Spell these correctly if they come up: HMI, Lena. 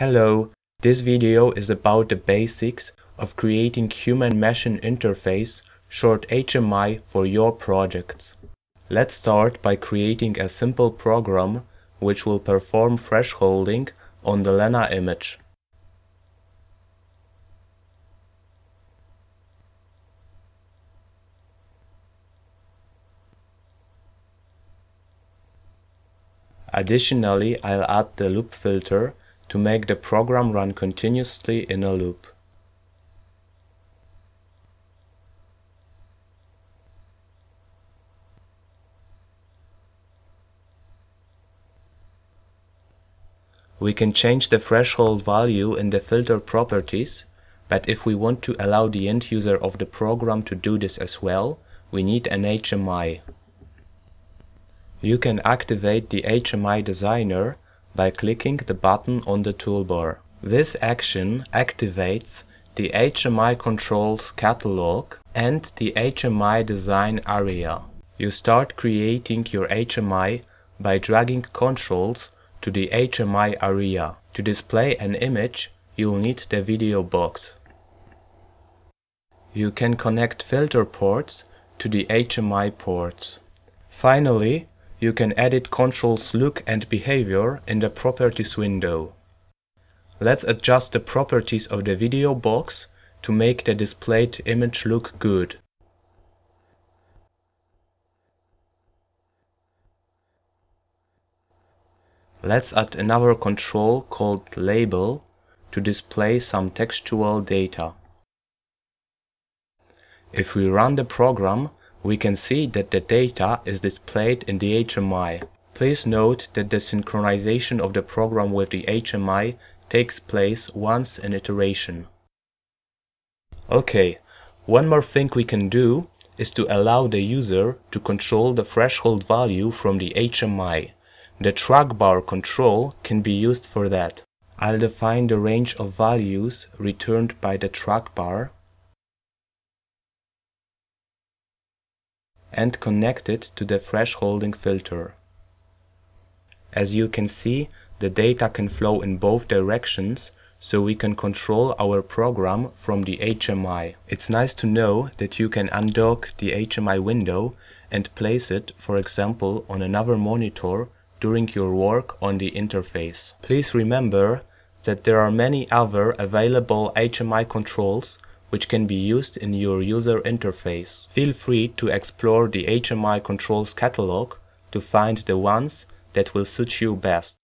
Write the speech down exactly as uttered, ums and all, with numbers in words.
Hello, this video is about the basics of creating Human Machine Interface, short H M I, for your projects. Let's start by creating a simple program which will perform thresholding on the Lena image. Additionally, I'll add the loop filter to make the program run continuously in a loop. We can change the threshold value in the filter properties, but if we want to allow the end user of the program to do this as well, we need an H M I. You can activate the H M I designer by clicking the button on the toolbar. This action activates the H M I controls catalog and the H M I design area. You start creating your H M I by dragging controls to the H M I area. To display an image, you'll need the video box. You can connect filter ports to the H M I ports. Finally, you can edit controls look and behavior in the properties window. Let's adjust the properties of the video box to make the displayed image look good. Let's add another control called label to display some textual data. If we run the program, we can see that the data is displayed in the H M I. Please note that the synchronization of the program with the H M I takes place once an iteration. Okay, one more thing we can do is to allow the user to control the threshold value from the H M I. The trackbar control can be used for that. I'll define the range of values returned by the trackbar and connect it to the thresholding filter. As you can see, the data can flow in both directions, so we can control our program from the H M I. It's nice to know that you can undock the H M I window and place it, for example, on another monitor during your work on the interface. Please remember that there are many other available H M I controls which can be used in your user interface. Feel free to explore the H M I controls catalog to find the ones that will suit you best.